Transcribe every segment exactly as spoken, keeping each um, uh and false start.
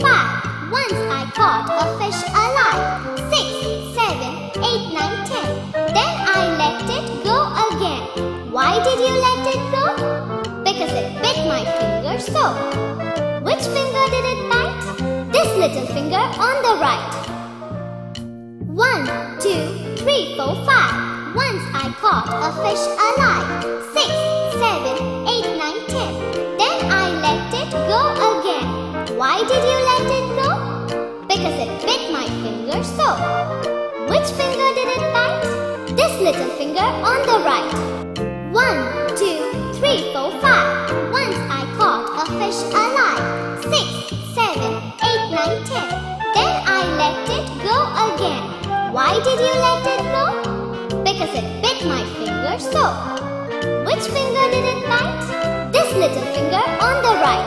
Five. Once I caught a fish alive. Six, seven, eight, nine, ten. Then I let it go again. Why did you let it go? Because it bit my finger so. Which finger did it bite? This little finger on the right. One, two, three, four, five. Once I caught a fish alive. Six, seven, eight, nine, ten. Then I let it go again. Why did you let it go? Because it bit my finger so. Which finger did it bite? This little finger on the right. One, two, three, four, five. Once I caught a fish alive. Six, seven, eight, nine, ten. Then I let it go again. Why did you let it go? Because it bit my finger so. Which finger did it bite? This little finger on the right.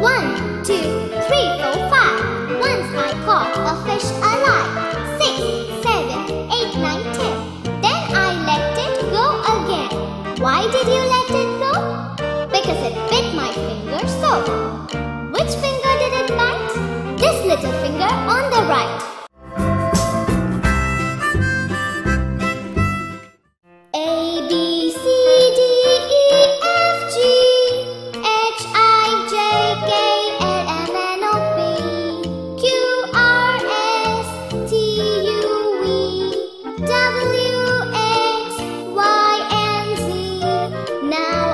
One, two, three, four, five. Once I caught a fish alive. Six, seven, eight, nine, ten. Then I let it go again. Why did you let it go? Because it bit my finger so. Which finger did it bite? This little finger on the right. Now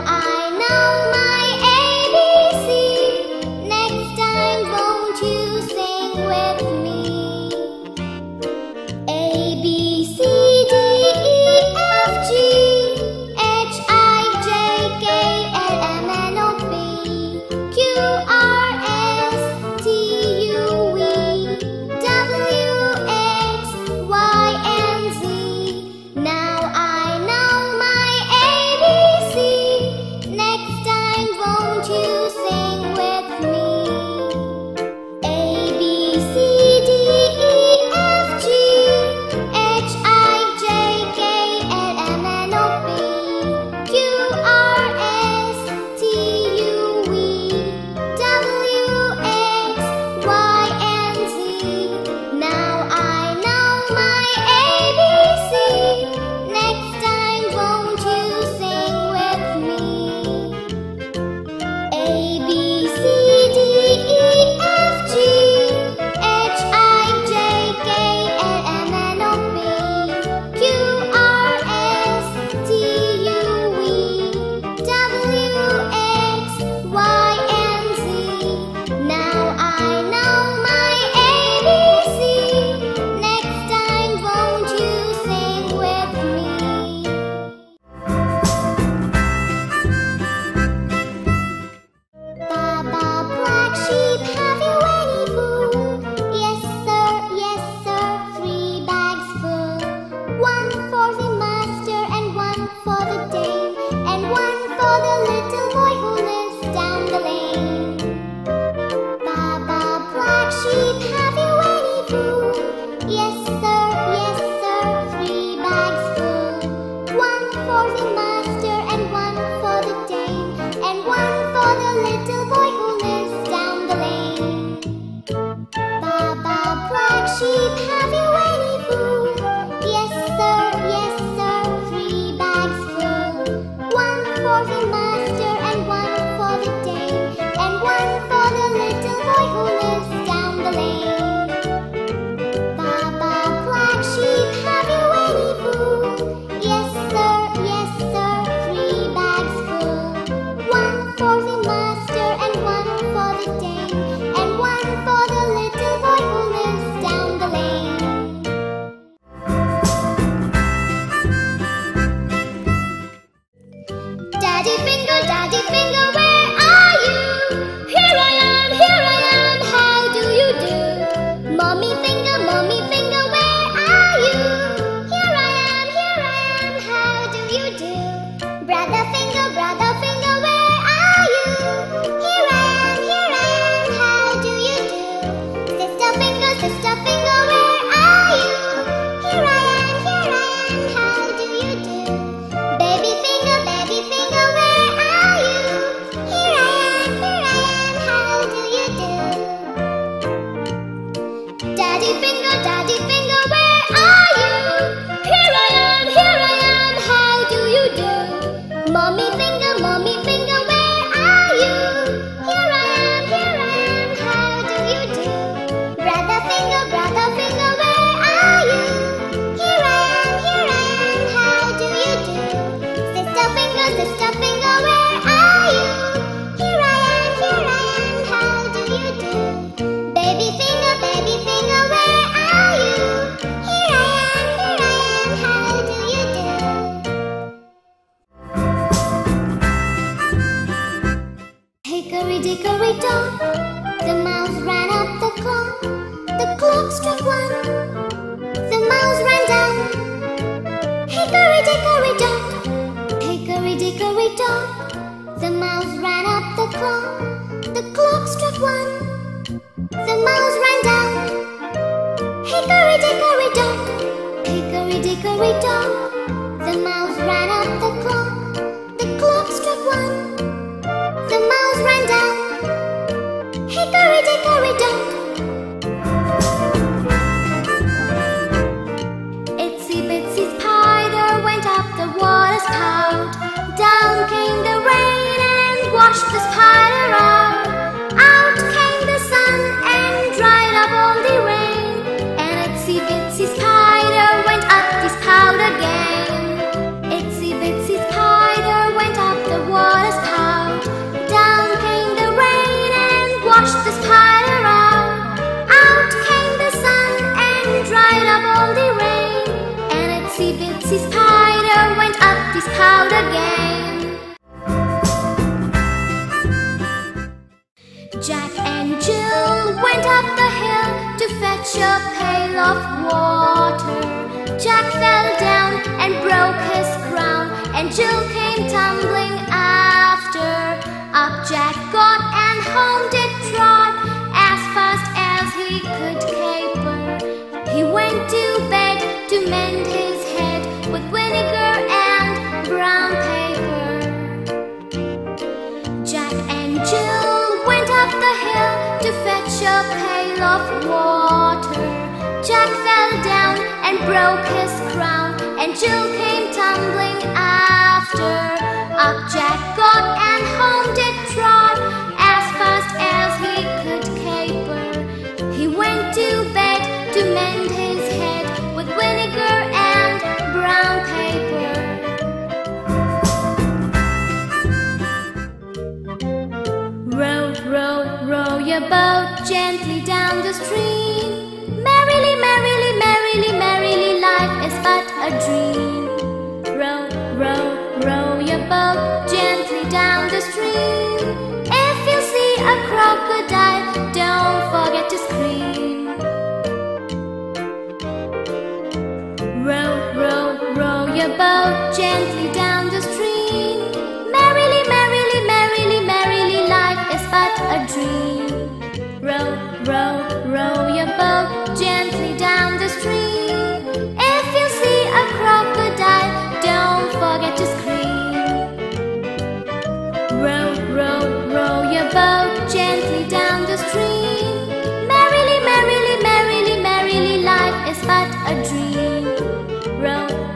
But a dream. Row,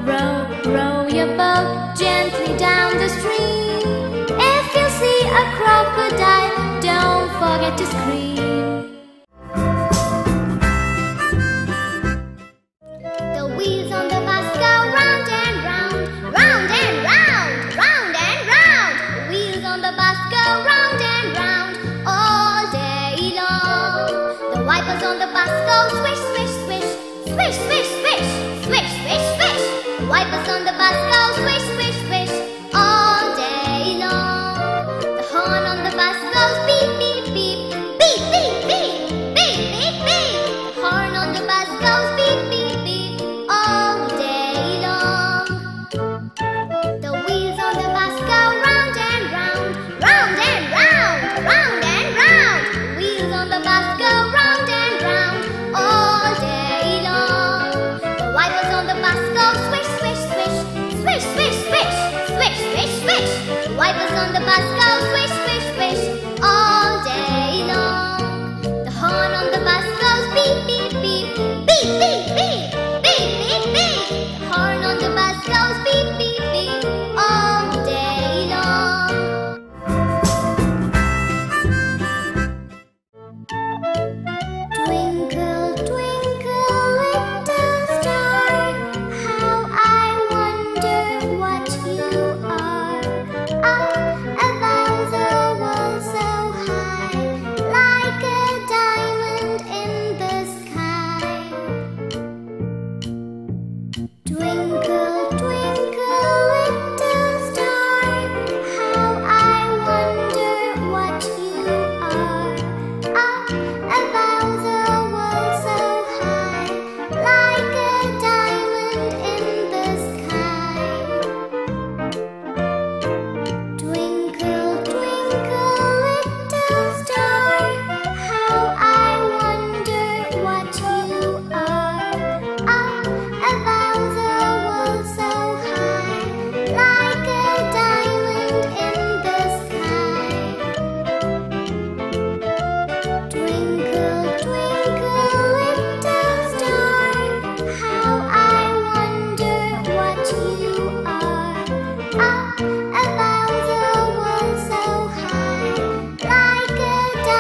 row, row your boat let us scream. The wheels on the bus go round and round, round and round, round and round. The wheels on the bus go round and round all day long. The wipers on the bus go swish, swish, swish, swish, swish, swish, swish, swish, swish. The wipers on the bus go swish, swish, swish all day long. The horn on the bus goes beep, beep, beep, beep, beep, beep, beep, beep, beep. The horn on the bus goes beep, beep, beep all day long. The wheels on the bus go round and round, round and round, round and round. The wheels on the bus go round and round all day long. The wipers on the bus go swish, swish, swish, swish, swish, swish, swish, swish, swish. The wipers on the bus go swish, swish, swish all day long. The horn on the bus goes beep, beep, beep, beep, beep, beep, beep, beep, beep. The horn on the bus goes beep, beep, beep all day long. Twinkle, twinkle, little star, how I wonder what you are. Up above the world so high, like a diamond in the sky. Twinkle, twinkle, little star, how I wonder what you are. Up above the world so high, like a diamond in the sky. Twinkle, twinkle, little star, how I wonder what you are. Up above the world so high, like a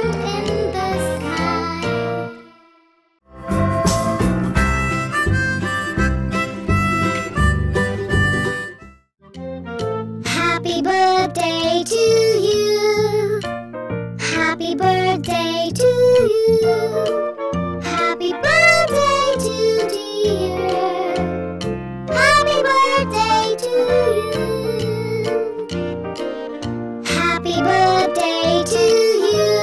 diamond in the sky. Twinkle, twinkle, little star, how I wonder what you are. Up above the world so high, like a diamond in the sky. Happy birthday to you. Happy birthday to you. Happy birthday to dear. Happy birthday to you. Happy birthday to you. Happy birthday to you.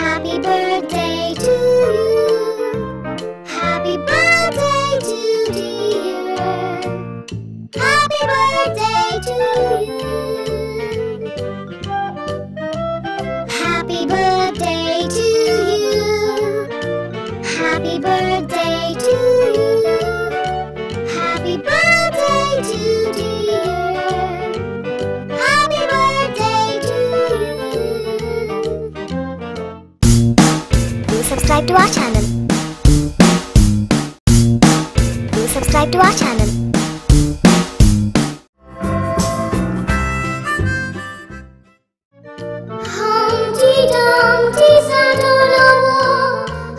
Happy birthday to dear. Happy birthday to you. Happy birthday to you. Happy birthday to you. Happy birthday to dear. Happy birthday to you. Please subscribe to our channel. Please subscribe to our channel. Humpty Dumpty sat on a wall.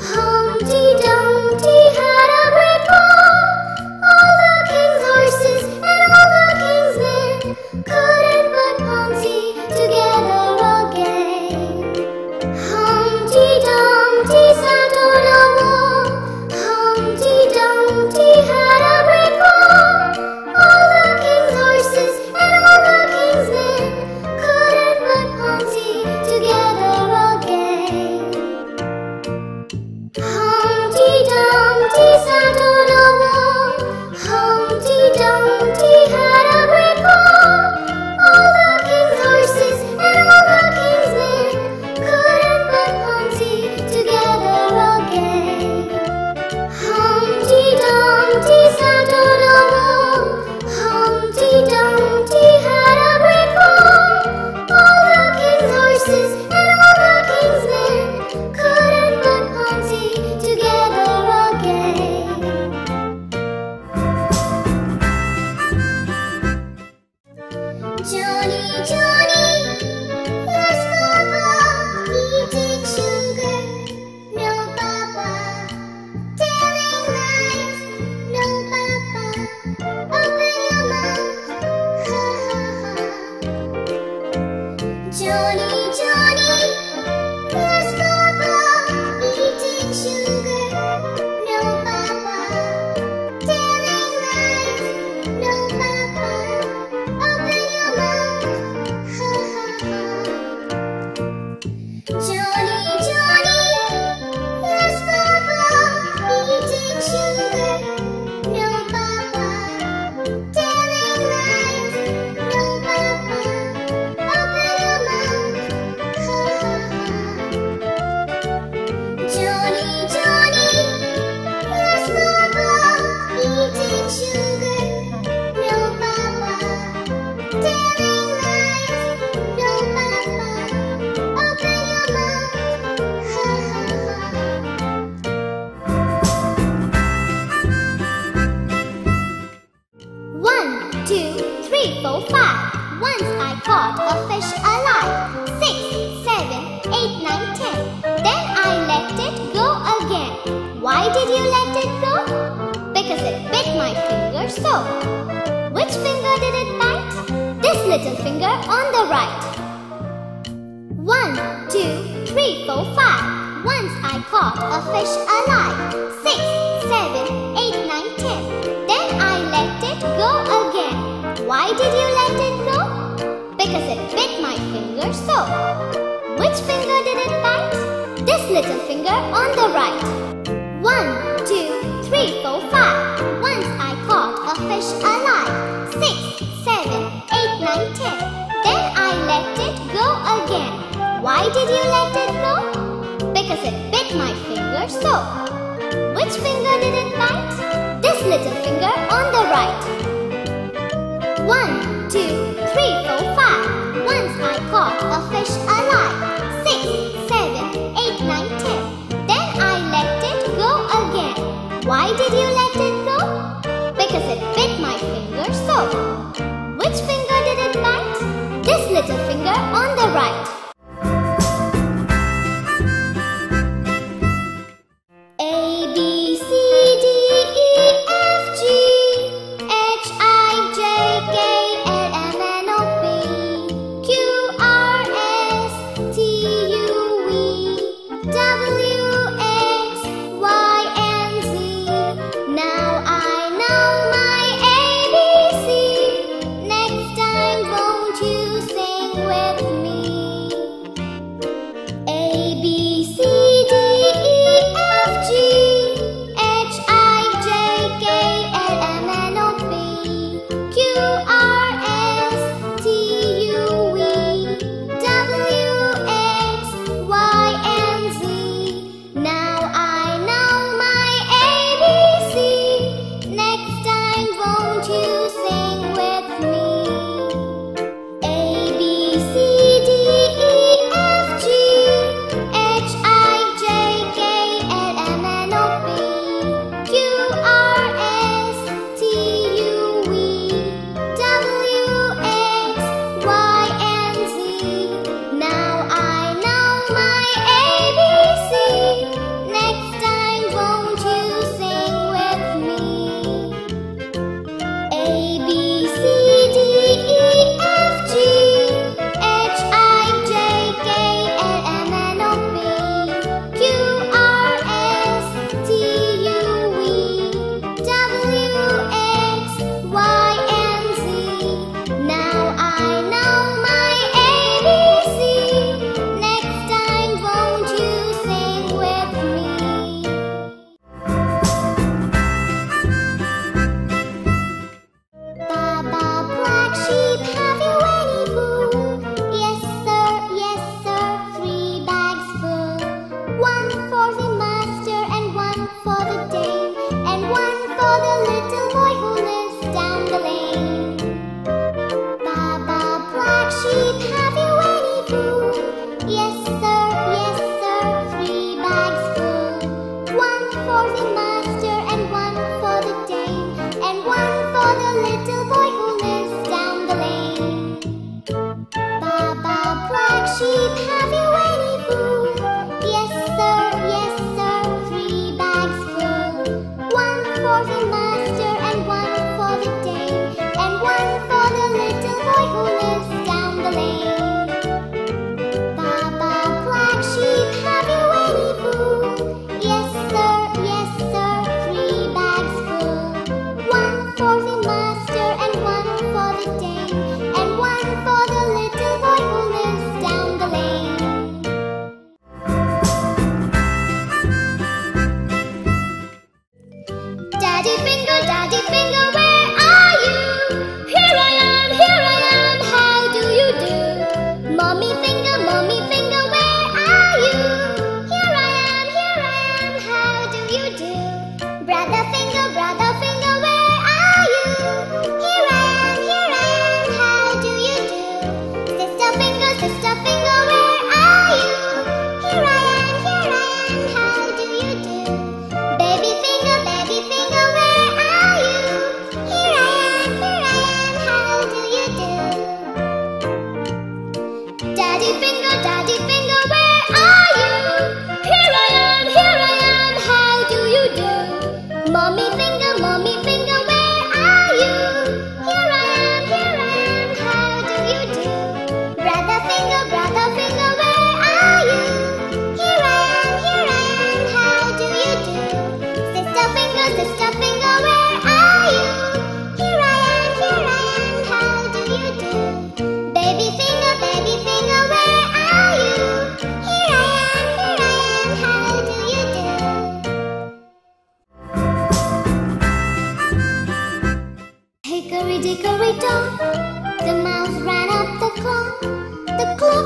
Humpty Dumpty had a great fall. All the king's horses and all the king's men couldn't put Humpty together again. Humpty Dumpty sat on a wall. Humpty Dumpty had a great fall. All the king's horses and all the king's men couldn't put Humpty together again. Humpty Dumpty sat on a wall. Humpty Dumpty had a great fall. All the king's horses and all the king's men couldn't put Humpty together again. Humpty Dumpty sat on a wall. Humpty Dumpty had a great fall. All the king's horses and all the king's men couldn't put Humpty together again. Johnny, Johnny, here's Papa. Once I caught a fish alive. Six, seven, eight, nine, ten. Then I let it go again. Why did you let it go? Because it bit my finger so. Which finger did it bite? This little finger on the right. One, two, three, four, five. Once I caught a fish alive. Six, seven, eight, nine, ten. Then I let it go again. Why did you let it go? Because it bit my finger so. Which finger did it bite? This little finger on the right. One, two, three, four, five. Once I caught a fish alive. Six, seven, eight, nine, ten. Then I let it go again. Why did you let it go? Because it bit my finger so. Which finger did it bite? This little finger on the right. One, two, three, four, five. Once I caught a fish alive. Six, seven, eight, nine, ten. Then I let it go again. Why did you let it go? Because it bit my finger so. Which finger did it bite? This little finger on the right. With me.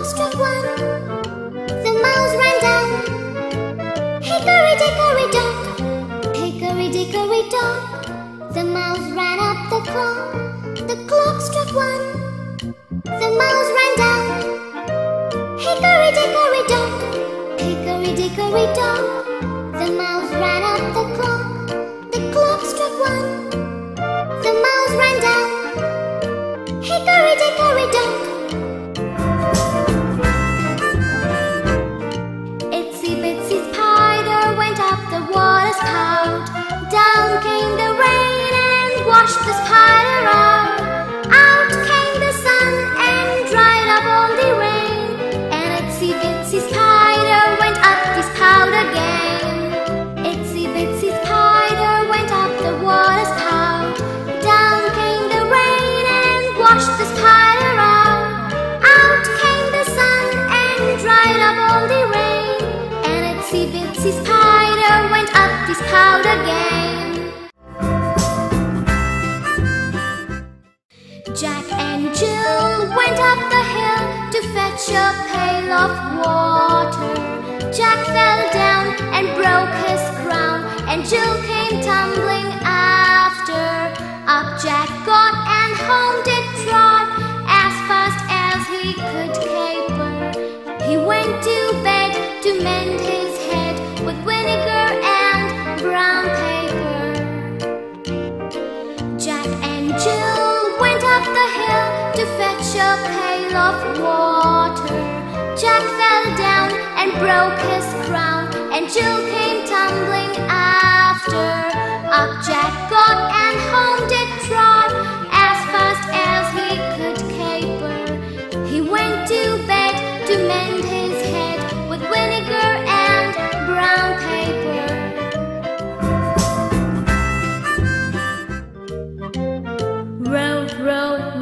Street one, the mouse ran down. Hickory dickory dock, hickory dickory dock, the mouse ran up the clock. The clock struck one, the mouse ran down. Hickory dickory dock, hickory dickory dock, the mouse ran up the clock. The clock struck one, the mouse ran down. Hickory dickory dock. Down came the rain and washed the spider out. Out came the sun and dried up all the rain. And Itsy Bitsy Spider went up the spout again. Itsy Bitsy Spider went up the water spout. Down came the rain and washed the spider out. Out came the sun and dried up all the rain. And Itsy Bitsy Spider went up the spout again. Jack and Jill went up the hill to fetch a pail of water. Jack fell down and broke his crown, and Jill came tumbling after. Up Jack got and home did trot, as fast as he could caper. He went to bed to mend his head with vinegar and brown paper. Jack and Jill up the hill to fetch a pail of water. Jack fell down and broke his crown, and Jill came tumbling after. Up Jack got and home did trot, as fast as he could caper. He went to bed to mend his head with vinegar and brown paper.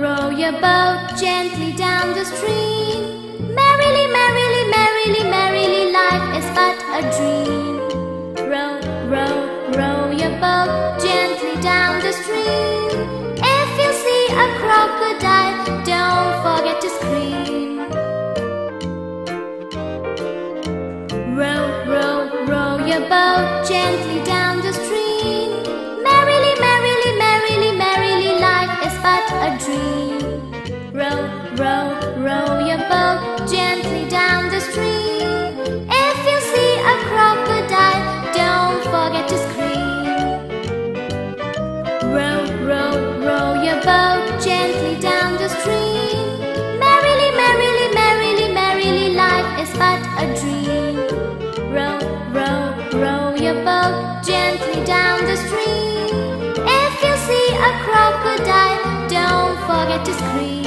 Row your boat gently down the stream. Merrily, merrily, merrily, merrily, life is but a dream. Row, row, row your boat gently down the stream. If you see a crocodile, don't forget to scream. Row, row, row your boat gently down the stream. Merrily, merrily, merrily, merrily, life is but a dream. Row, row, row your boat gently down the stream. If you see a crocodile, don't forget to scream. Row, row, row your boat gently down the stream. Merrily, merrily, merrily, merrily, life is but a dream. Row, row, row your boat gently down the stream. If you see a crocodile, don't forget to scream.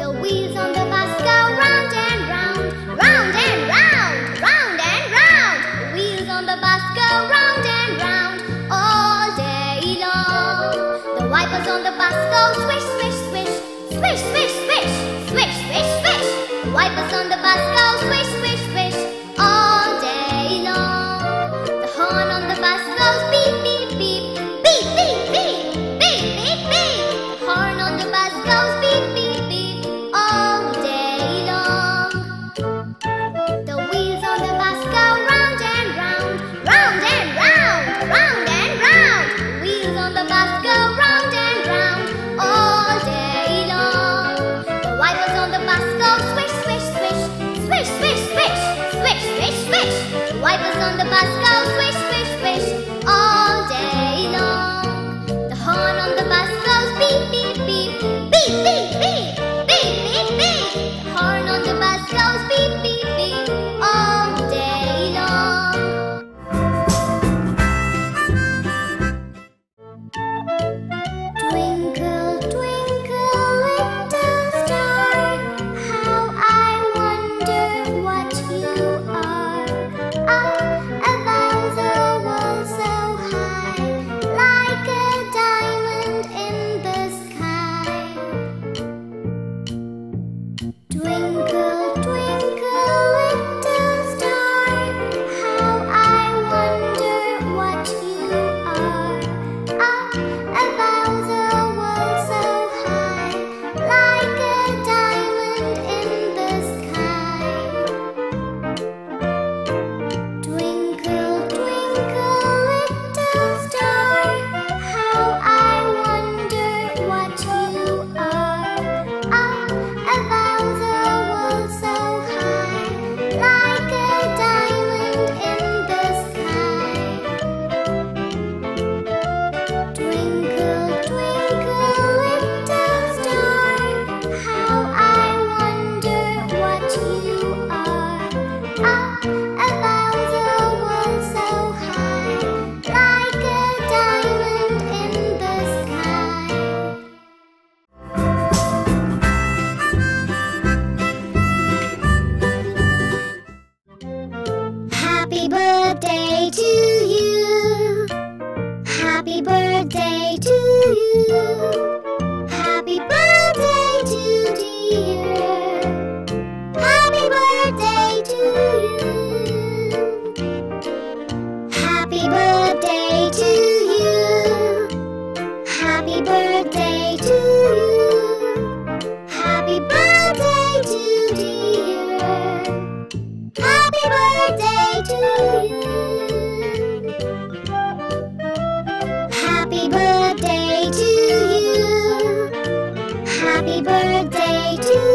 The wheels on the bus go round and round, round and round, round and round. The wheels on the bus go round and round all day long. The wipers on the bus go swish, swish, swish, swish, swish, swish, swish, swish, swish. The wipers on the bus go swish, swish, swish all day long. The horn on the bus goes beep. Wipers on the bus go swish, swish, swish all day long. The horn on the bus goes beep, beep, beep, beep, beep, beep, beep, beep, beep. The horn on the bus goes beep, beep, beep all day long. To Happy birthday to you. Happy birthday to dear. Happy birthday to you. Happy birthday to you. Happy birthday to you. Happy birthday to dear.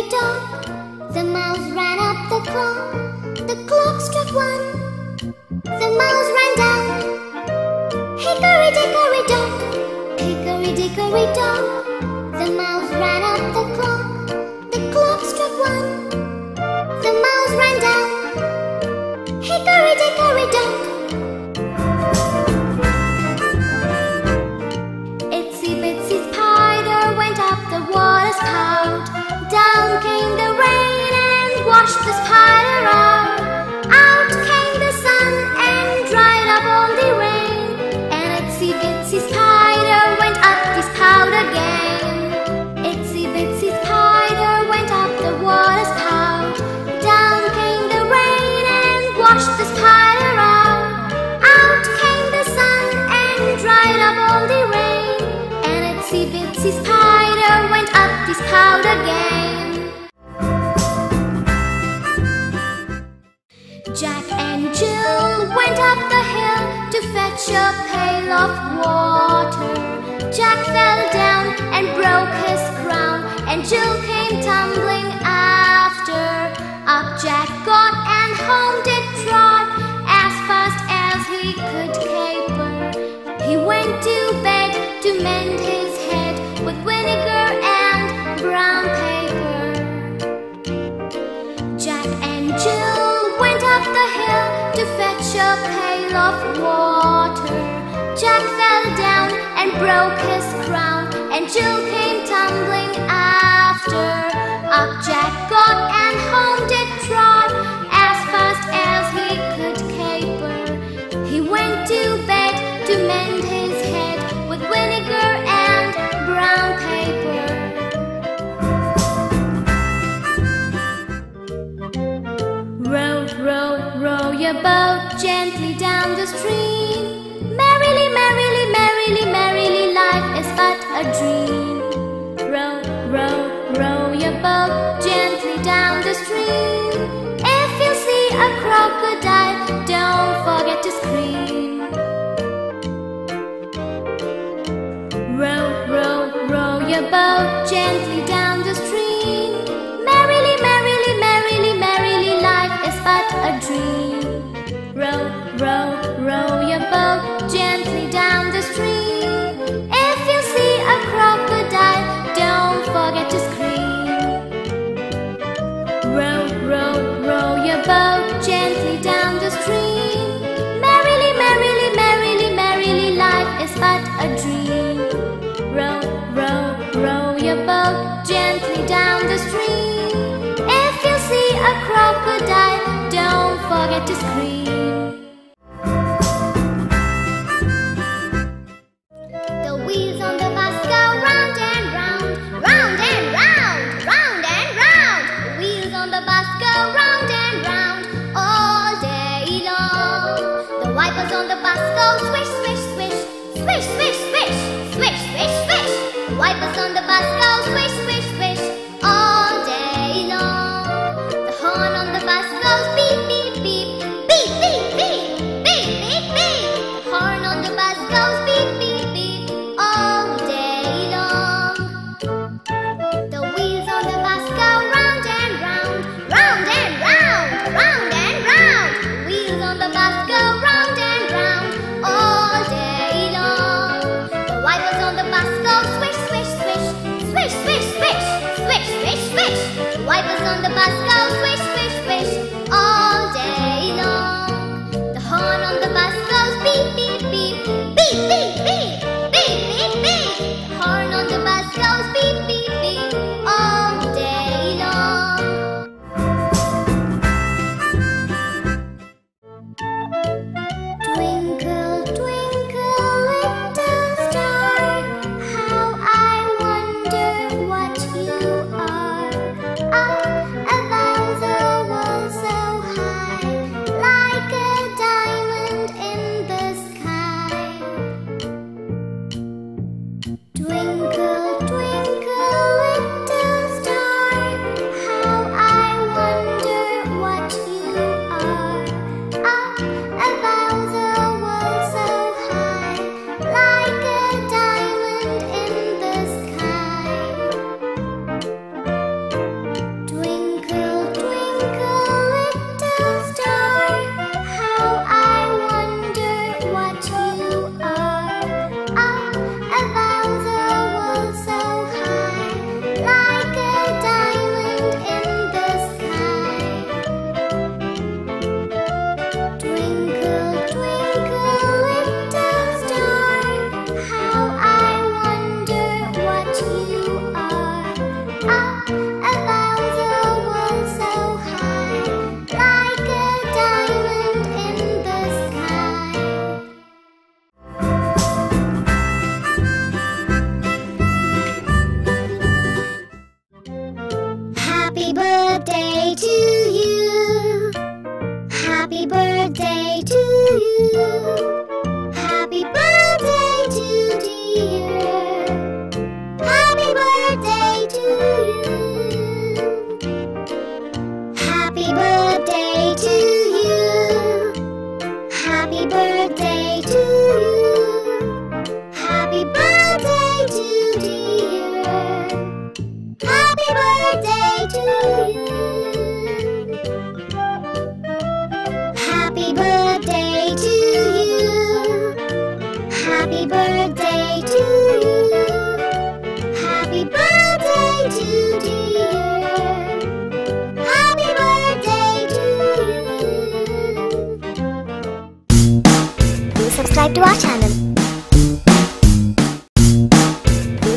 very dark. The mouse ran up the clock. The clock struck one. The mouse ran down. Hickory dickory dock. Hickory dickory dock. The mouse ran up the clock. The clock struck one. The mouse ran down. Hickory dickory dock. Down came the rain and washed the spider out. Out came the sun and dried up all the rain. And Itsy Bitsy Spider went up the spout again. Itsy Bitsy Spider went up the water spout. Down came the rain and washed the spider out. Out came the sun and dried up all the rain. And Itsy Bitsy Spider went up the spout again. Jack and Jill went up the hill to fetch a pail of water. Jack fell down and broke his crown, and Jill came tumbling after. Up Jack got and home did trot, as fast as he could caper. He went to bed to mend his head with vinegar and brown paper. Jack and Jill the hill to fetch a pail of water. Jack fell down and broke his crown, and Jill came tumbling after. Up Jack got and home did trot, as fast as he could caper. He went to bed to mend his head with vinegar and brown paper. Row your boat gently down the stream. Merrily, merrily, merrily, merrily, life is but a dream. Row, row, row your boat gently down the stream. If you see a crocodile, don't forget to scream. Row, row, row your boat gently down the stream. Merrily, merrily, merrily, merrily, life is but a dream. Row, row, row your boat gently down the stream. If you see a crocodile, don't forget to scream. Row, row, row your boat gently down the stream. Merrily, merrily, merrily, merrily, life is but a dream. Row, row, row your boat gently down the stream. If you see a crocodile, don't forget to scream. subscribe to our channel. Do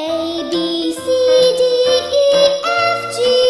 A, B, C, D, E, F, G.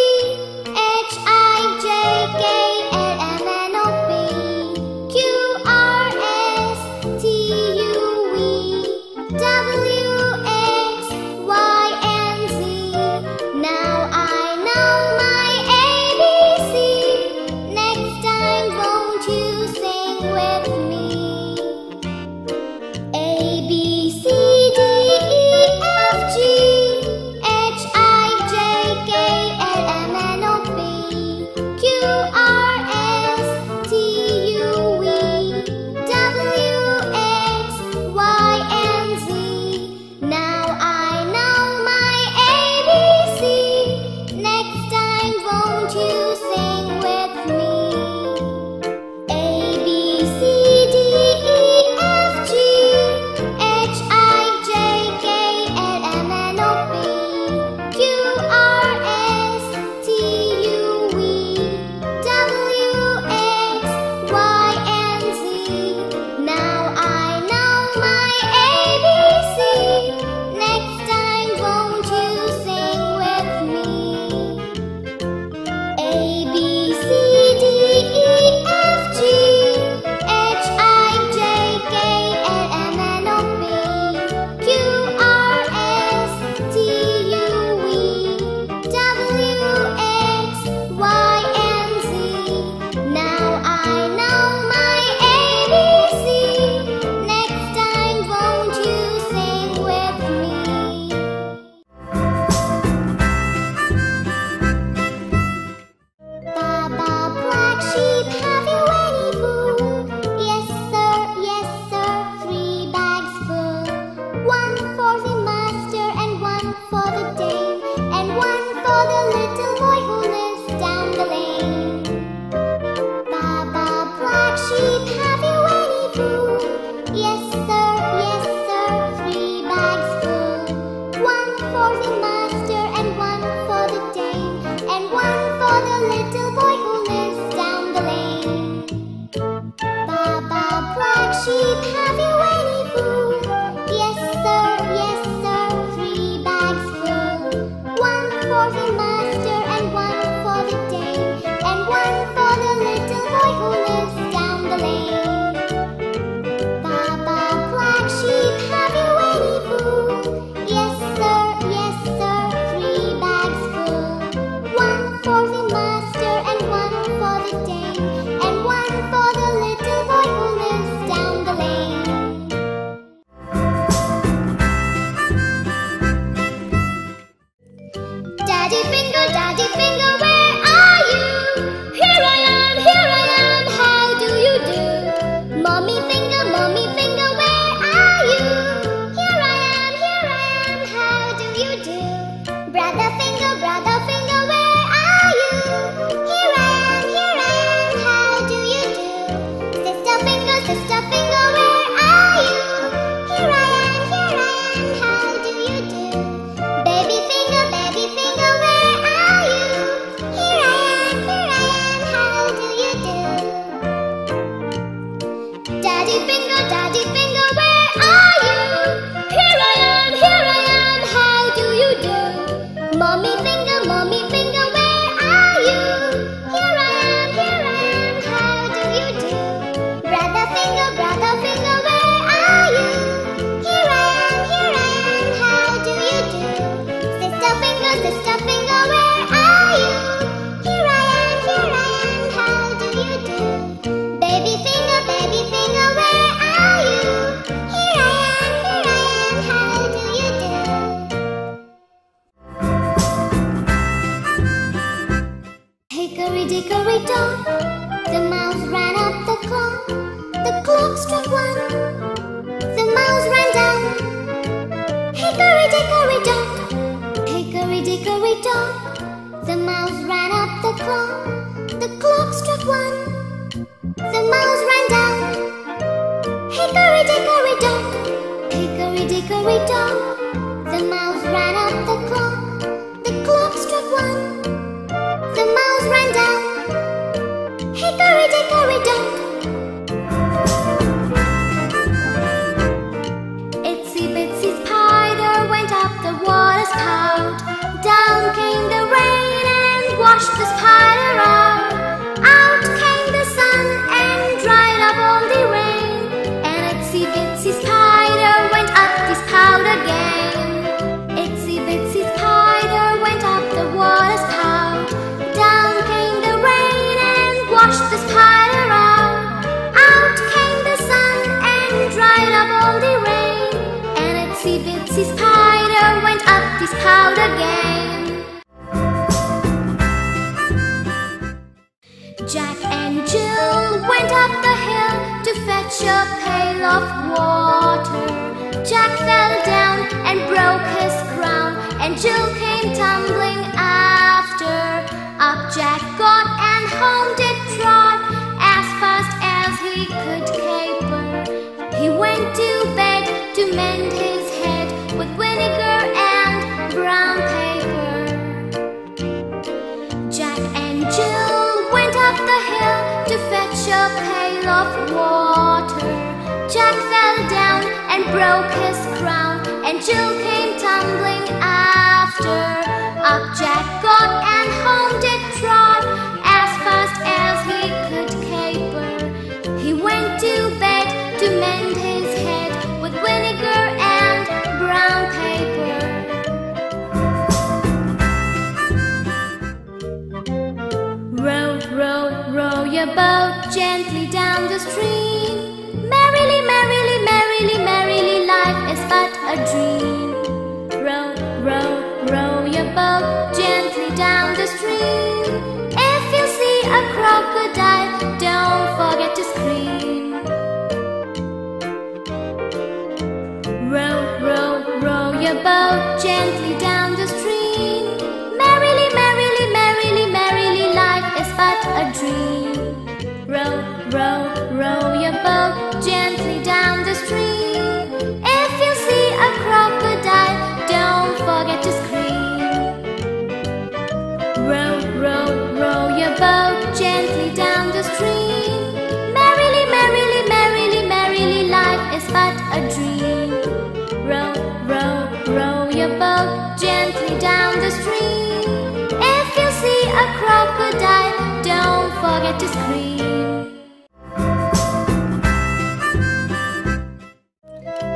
empty corridor. The mouse ran up the clock. The clock struck one. The mouse ran down. Hickory dickory dock. Hickory dickory dock. The mouse ran up the clock. The clock struck one. The mouse ran down. Hickory dickory dock. Hickory dickory dock. The mouse ran up the clock. The clock struck one. The mouse ran down. Hickory dickory dock. Itsy bitsy spider went up the water spout. Down came the rain and washed the spider out. Out came the sun and dried up all the rain. And itsy bitsy spider went up the spout again. Itsy bitsy spider went up the water spout. Down came the rain and washed the spider out. Out came the sun and dried up all the rain. And itsy bitsy spider went up the spout again. Jack and Jill went up the hill to fetch a pail of water. Jack fell down and broke his crown, and Jill came tumbling after. Up Jack got and home did trot, as fast as he could caper. He went to bed to mend his head with vinegar and brown paper. Jack and Jill went up the hill to fetch a pail of water. Jack fell down and broke his crown, and Jill came tumbling after. Up Jack got and home did trot, as fast as he could caper. He went to bed to mend his head with vinegar and brown paper. Row, row, row your boat gently down the stream. Merrily, merrily, merrily, merrily, life is but a dream. Row, row, row your boat gently down the stream. If you see a crocodile, don't forget to scream. Row, row, row your boat gently down the stream. Merrily, merrily, merrily, merrily, life is but a dream. Row, row, row your boat gently down the stream. If you see a crocodile, don't forget to scream. Row, row, row your boat gently down the stream. Merrily, merrily, merrily, merrily, life is but a dream. Row, row, row your boat gently down the stream. If you see a crocodile, don't forget to scream.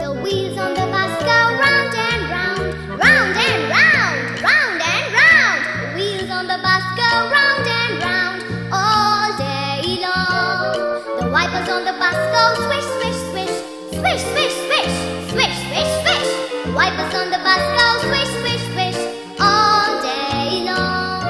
The wheels on the bus go round and round, round and round, round and round. The wheels on the bus go round and round all day long. The wipers on the bus go swish, swish, swish, swish, swish, swish, swish, swish, swish. The wipers on the bus go swish, swish, swish all day long.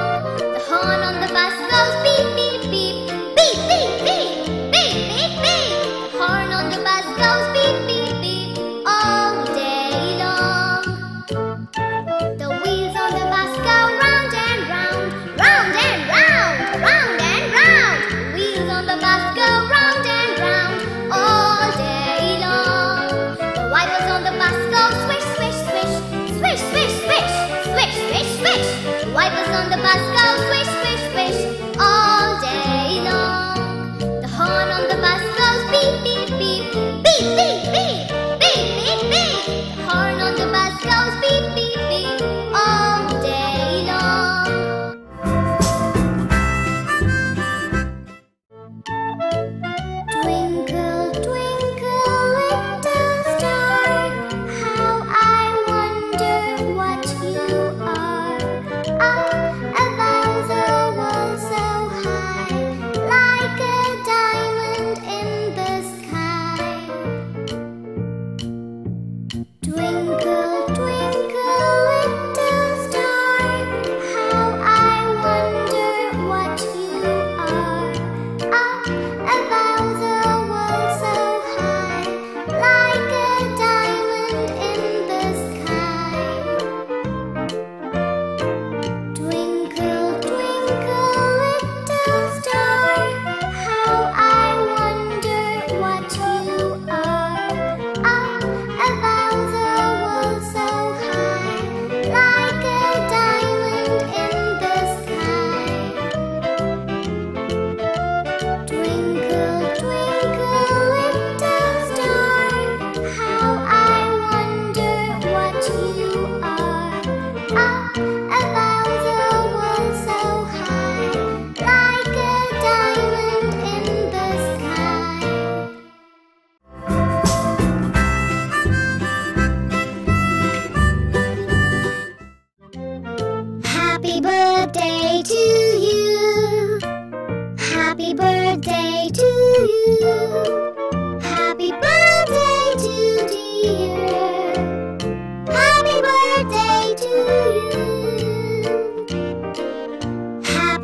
The horn on the bus goes beep, beep, beep, beep, beep, beep, beep, beep, beep. The horn on the bus goes beep, beep, beep all day long. The wheels on the bus go round and round, round and round, round and round. The wheels on the bus go round and round all day long.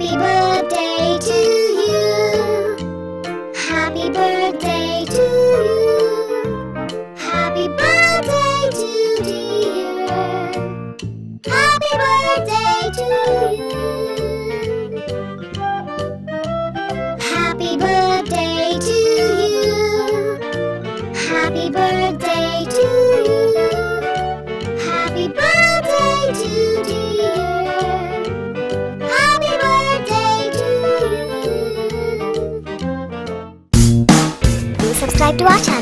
Happy birthday to you. Happy birthday to you. Happy birthday to dear. Happy birthday to you. Happy birthday to you. Happy birthday to you. Happy birthday to dear. Subscribe to our channel.